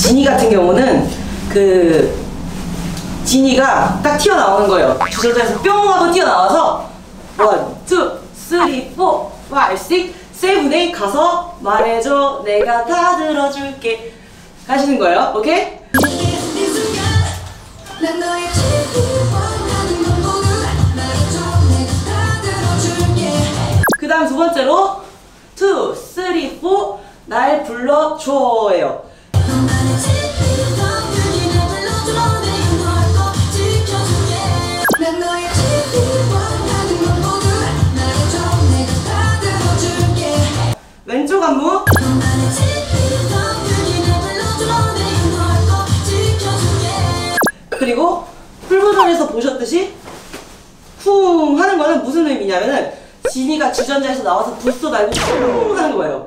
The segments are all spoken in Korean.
지니 같은 경우는 그 지니가 딱 튀어나오는 거예요. 주전자에서 뿅 하고 튀어나와서 1, 2, 3, 4, 5, 6, 7, 8 가서 말해줘 내가 다 들어줄게 하시는 거예요. 오케이? 그 다음 두 번째로 2, 3, 4 날 불러줘예요. 왼쪽 안무 그리고 풀버전에서 보셨듯이 쿵 하는 거는 무슨 의미냐면은 지니가 주전자에서 나와서 불쏘 날고 쿵 하는 거예요.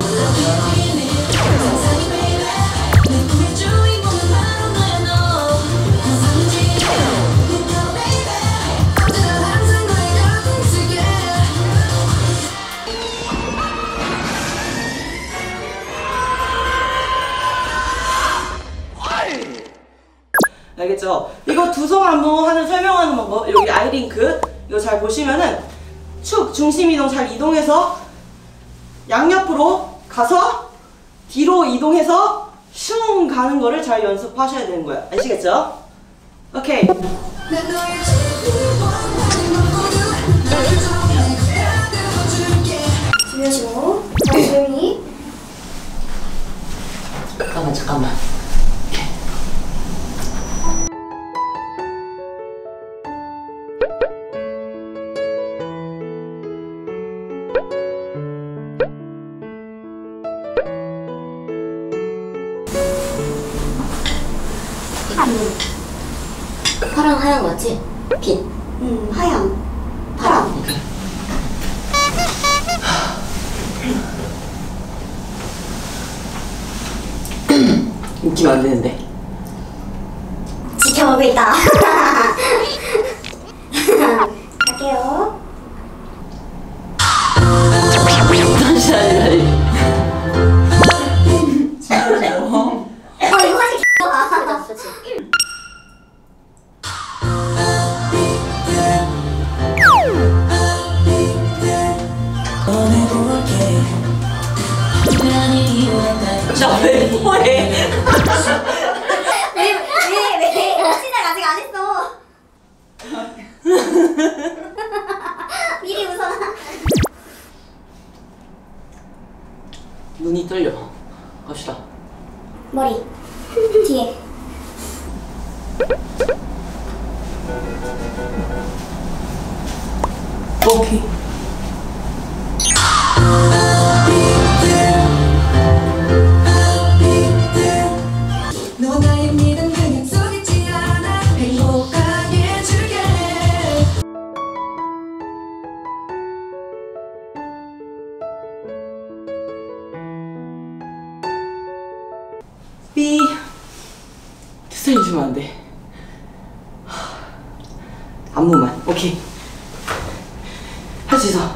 알겠죠? 이거 두성 안무 하는 설명하는 방법, 여기 아이링크 이거 잘 보시면은 축 중심 이동 잘 이동해서 양옆으로 가서 뒤로 이동해서 슝 가는 거를 잘 연습하셔야 되는 거예요. 아시겠죠? 오케이. 준비하시고 조용히. 잠깐만. 파랑 하얀 거지? 빛. 하얀. 파랑. 웃기면 안 되는데. 지켜보고 있다. 갈게요. 다시 나 왜 뭐해? 왜? 시작 아직 안 했어. 미리 웃어. 눈이 떨려. 갑시다. 머리. 뒤에. 오케이. 삐 투사인 주면 안 돼. 안무만. 오케이. 할 수 있어.